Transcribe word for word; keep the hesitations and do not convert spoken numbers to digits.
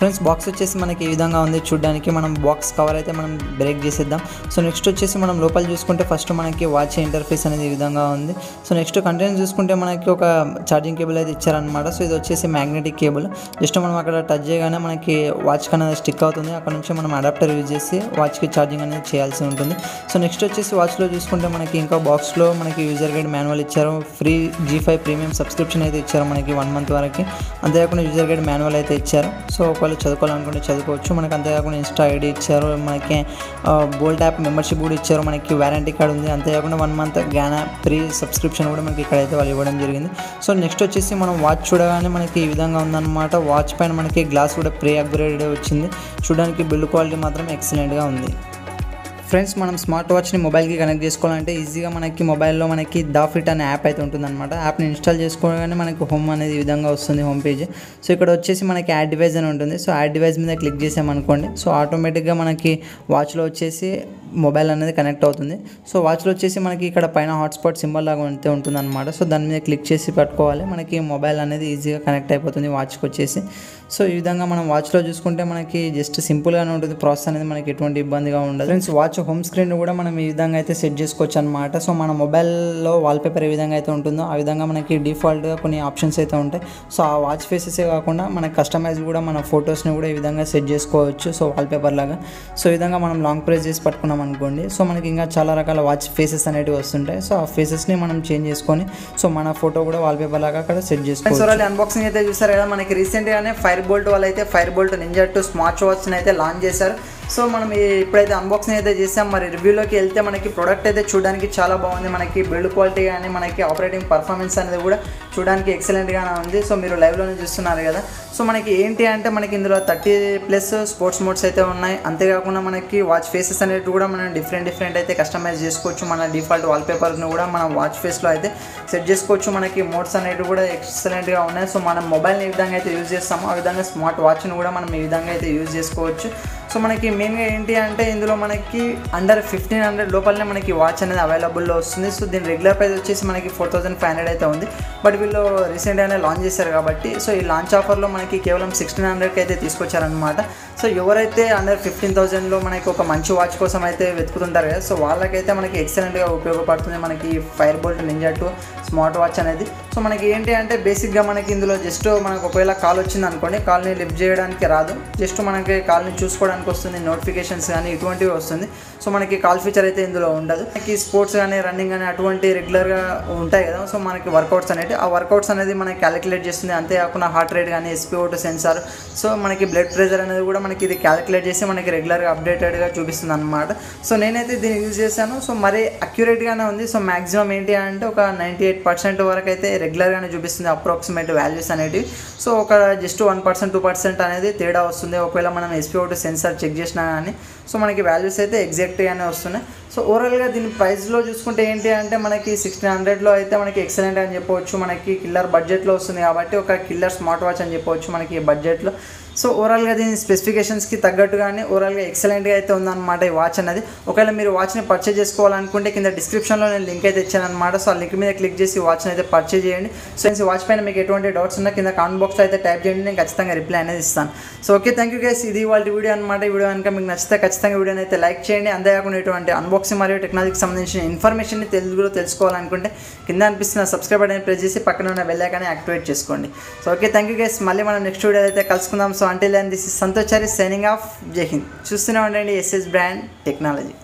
Friends box వచ్చేసి మనకి ఈ విధంగా ఉంది చూడడానికి. మనం బాక్స్ కవర్ అయితే మనం బ్రేక్ చేసేద్దాం. సో నెక్స్ట్ వచ్చేసి మనం లోపల చూసుకుంటే ఫస్ట్ మనకి వాచ్ ఇంటర్ఫేస్ అనేది ఈ విధంగా ఉంది. సో నెక్స్ట్ కంటెంట్ చూసుకుంటే మనకి ఒక ఛార్జింగ్ కేబుల్ అయితే ఇచ్చారనమాట. సో ఇది వచ్చేసి మ్యాగ్నెటిక్ కేబుల్. జస్ట్ మనం అక్కడ టచ్ చేయగానే మనకి వాచ్ అనేది స్టిక్ అవుతుంది. అక్కడ నుంచి మనం అడాప్టర్ యూజ్ చేసి వాచ్కి ఛార్జింగ్ అనేది చేయాల్సి ఉంటుంది. సో నెక్స్ట్ వచ్చేసి వాచ్లో చూసుకుంటే మనకి ఇంకా బాక్స్లో మనకి యూజర్ గైడ్ మాన్యువల్ ఇచ్చారు. Free Zee five premium subscription అయితే ఇచ్చారు మనకి వన్ మంత్ వరకు. అంతేకాకుండా యూజర్ గైడ్ మాన్యువల్ అయితే ఇచ్చారు. సో ఒకవేళ చదువుకోవాలనుకుంటే చదువుకోవచ్చు మనకి. అంతేకాకుండా ఇన్స్టా ఐడి ఇచ్చారు మనకి. బోల్ట్ యాప్ మెంబర్షిప్ కూడా ఇచ్చారు మనకి. వారంటీ కార్డ్ ఉంది. అంతేకాకుండా one month Gaana free subscription కూడా మనకి ఇక్కడైతే వాళ్ళు ఇవ్వడం జరిగింది. సో నెక్స్ట్ వచ్చేసి మనం వాచ్ చూడగానే మనకి ఈ విధంగా ఉందన్నమాట. వాచ్ పైన మనకి గ్లాస్ కూడా ప్రీ అప్గ్రేడ్ వచ్చింది. చూడడానికి బిల్డ్ క్వాలిటీ మాత్రం ఎక్సలెంట్గా ఉంది. ఫ్రెండ్స్ మనం స్మార్ట్ వాచ్ని మొబైల్కి కనెక్ట్ చేసుకోవాలంటే ఈజీగా మనకి మొబైల్లో మనకి దాఫిట్ అనే యాప్ అయితే ఉంటుందన్నమాట. యాప్ని ఇన్స్టాల్ చేసుకోగానే మనకి హోమ్ అనేది ఈ విధంగా వస్తుంది, హోమ్ పేజ్. సో ఇక్కడ వచ్చేసి మనకి యాడ్ డివైస్ అని ఉంటుంది. సో యాడ్ డివైస్ మీద క్లిక్ చేసామనుకోండి, సో ఆటోమేటిక్గా మనకి వాచ్లో వచ్చేసి మొబైల్ అనేది కనెక్ట్ అవుతుంది. సో వాచ్లో వచ్చేసి మనకి ఇక్కడ పైన హాట్స్పాట్ సింబల్ లాగా అయితే ఉంటుందన్నమాట. సో దాని మీద క్లిక్ చేసి పట్టుకోవాలి, మనకి మొబైల్ అనేది ఈజీగా కనెక్ట్ అయిపోతుంది వాచ్కి వచ్చేసి. సో ఈ విధంగా మనం వాచ్లో చూసుకుంటే మనకి జస్ట్ సింపుల్గానే ఉంటుంది. ప్రాసెస్ అనేది మనకి ఎటువంటి ఇబ్బందిగా ఉండదు. ఫ్రెండ్స్ వాచ్ హోమ్ స్క్రీన్ కూడా మనం ఈ విధంగా అయితే సెట్ చేసుకోవచ్చు అనమాట. సో మన మొబైల్లో వాల్పేపర్ ఏ విధంగా అయితే ఉంటుందో ఆ విధంగా మనకి డిఫాల్ట్గా కొన్ని ఆప్షన్స్ అయితే ఉంటాయి. సో ఆ వాచ్ ఫేసెసే కాకుండా మనకి కస్టమైజ్ కూడా మన ఫొటోస్ని కూడా ఈ విధంగా సెట్ చేసుకోవచ్చు. సో వాల్పేపర్ లాగా సో ఈ విధంగా మనం లాంగ్ ప్రెస్ చేసి పట్టుకున్నాం అనుకోండి, సో మనకి ఇంకా చాలా రకాల వాచ్ ఫేసెస్ అనేవి వస్తుంటాయి. సో ఆ ఫేసెస్ని మనం చేంజ్ చేసుకొని సో మన ఫోటో కూడా వాల్పేపర్ లాగా అక్కడ సెట్ చేసుకోవచ్చు. సో అన్బాక్సింగ్ అయితే చూస్తారు కదా, మనకి రీసెంట్గానే ఫైర్ బోల్ట్ వాళ్ళు అయితే Fire Boltt Ninja two smart వాచ్ని అయితే లాంచ్ చేశారు. సో మనం ఇప్పుడైతే అన్బాక్సింగ్ అయితే చేసాం. మరి రివ్యూలోకి వెళ్తే మనకి ప్రోడక్ట్ అయితే చూడడానికి చాలా బాగుంది. మనకి బిల్డ్ క్వాలిటీ కానీ మనకి ఆపరేటింగ్ పర్ఫార్మెన్స్ అనేది కూడా చూడడానికి ఎక్సలెంట్గానే ఉంది. సో మీరు లైవ్లోనే చూస్తున్నారు కదా. సో మనకి ఏంటి అంటే మనకి ఇందులో థర్టీ ప్లస్ స్పోర్ట్స్ మోడ్స్ అయితే ఉన్నాయి. అంతేకాకుండా మనకి వాచ్ ఫేసెస్ అనేవి కూడా మనం డిఫరెంట్ డిఫరెంట్ అయితే కస్టమైజ్ చేసుకోవచ్చు. మన డిఫాల్ట్ వాల్పేపర్ని కూడా మనం వాచ్ ఫేస్లో అయితే సెట్ చేసుకోవచ్చు. మనకి మోడ్స్ అనేవి కూడా ఎక్సలెంట్గా ఉన్నాయి. సో మనం మొబైల్ని ఏ విధంగా అయితే యూజ్ చేస్తామో ఆ విధంగా స్మార్ట్ వాచ్ని కూడా మనం ఈ విధంగా అయితే యూజ్ చేసుకోవచ్చు. సో మనకి మెయిన్గా ఏంటి అంటే ఇందులో మనకి అండర్ ఫిఫ్టీన్ హండ్రెడ్ లోపలనే మనకి వాచ్ అనేది అవైలబుల్లో వస్తుంది. సో దీని రెగ్యులర్ ప్రైస్ వచ్చేసి మనకి ఫోర్ థౌసండ్ ఫైవ్ హండ్రెడ్ అయితే ఉంది. బట్ వీళ్ళు రీసెంట్గానే లాంచ్ చేశారు కాబట్టి సో ఈ లాంచ్ ఆఫర్లో మనకి కేవలం సిక్స్టీన్ హండ్రెడ్కి అయితే తీసుకొచ్చారనమాట. సో ఎవరైతే అండర్ ఫిఫ్టీన్ థౌసండ్లో మనకి ఒక మంచి వాచ్ కోసం అయితే వెతుకుతుంటారు కదా, సో వాళ్ళకైతే మనకి ఎక్సలెంట్గా ఉపయోగపడుతుంది మనకి Fire Boltt Ninja two smart watch అనేది. సో మనకి ఏంటి అంటే బేసిక్గా మనకి ఇందులో జస్ట్ మనకు ఒకవేళ కాల్ వచ్చింది అనుకోండి, కాల్ని లిఫ్ట్ చేయడానికి రాదు. జస్ట్ మనకి కాల్ని చూసుకోవడానికి వస్తుంది, నోటిఫికేషన్స్ కానీ ఇటువంటివి వస్తుంది. సో మనకి కాల్ ఫీచర్ అయితే ఇందులో ఉండదు. మనకి స్పోర్ట్స్ కానీ రన్నింగ్ కానీ అటువంటి రెగ్యులర్గా ఉంటాయి కదా, సో మనకి వర్కౌట్స్ అనేవి ఆ వర్కౌట్స్ అనేది మనకి క్యాలిక్యులేట్ చేస్తుంది. అంతేకాకుండా హార్ట్ రేట్ కానీ ఎస్పీఓటూ సెన్సార్ సో మనకి బ్లడ్ ప్రెషర్ అనేది కూడా మనకి ఇది క్యాలిక్యులేట్ చేసి మనకి రెగ్యులర్గా అప్డేటెడ్గా చూపిస్తుంది అనమాట. సో నేనైతే దీన్ని యూజ్ చేశాను. సో మరి అక్యురేట్గానే ఉంది. సో మ్యాక్సిమం ఏంటి అంటే ఒక నైంటీ ఎయిట్ పర్సెంట్ వరకు అయితే రెగ్యులర్గానే చూపిస్తుంది అప్రాక్సిమేట్ వాల్యూస్ అనేవి. సో ఒక just one percent two percent అనేది తేడా వస్తుంది ఒకవేళ మనం ఎస్పీఓటూ సెన్సార్ చెక్ చేసినా కానీ. సో మనకి వాల్యూస్ అయితే ఎగ్జాక్ట్గానే వస్తున్నాయి. సో ఓవరాల్గా దీని ప్రైస్లో చూసుకుంటే ఏంటి అంటే మనకి సిక్స్టీన్ హండ్రెడ్లో అయితే మనకి ఎక్సలెంట్ అని చెప్పవచ్చు. మనకి కిల్లర్ బడ్జెట్లో వస్తుంది కాబట్టి ఒక కిల్లర్ స్మార్ట్ వాచ్ అని చెప్పవచ్చు మనకి బడ్జెట్లో. సో ఓవరాల్గా దీని స్పెసిఫికేషన్స్కి తగ్గట్టుగానే ఓవరాల్గా ఎక్సలెంట్గా అయితే ఉందన్నమాట ఈ వాచ్ అనేది. ఒకవేళ మీరు వాచ్ని పర్చేజ్ చేసుకోవాలనుకుంటే కింద డిస్క్రిప్షన్లో నేను లింక్ అయితే ఇచ్చాను అనమాట. సో ఆ లింక్ మీద క్లిక్ చేసి వాచ్ని అయితే పర్చేజ్ చేయండి. సో ఈ వాచ్ పైన మీకు ఎటువంటి డౌట్స్ ఉన్నా కింద కామెంట్ బాక్స్లో అయితే టైప్ చేయండి, నేను ఖచ్చితంగా రిప్లై అనేది ఇస్తాను. So okay, thank you guys, ఇది వాళ్ళ వీడియో అనమాట. ఈ వీడియో కనుక మీకు నచ్చితే ఖచ్చితంగా వీడియోని అయితే లైక్ చేయండి. అంతేకాకుండా ఇటువంటి అన్బాక్సింగ్ మరియు టెక్నాలజీకి సంబంధించిన ఇన్ఫర్మేషన్ని తెలుగులో తెలుసుకోవాలనుకుంటే కింద అనిపిస్తున్న సబ్స్క్రైబ్ బటన్ ప్రెస్ చేసి పక్కన ఉన్న బెల్ ఐకాన్ని యాక్టివేట్ చేసుకోండి. So okay, thank you guys, మళ్ళీ మనం నెక్స్ట్ వీడియో అయితే కలుసుకుందాం. So until then this is Santosh Chari signing off. Jai Hind. చూస్తూనే ఉండండి ఎస్ఎస్ బ్రాండ్ టెక్నాలజీ.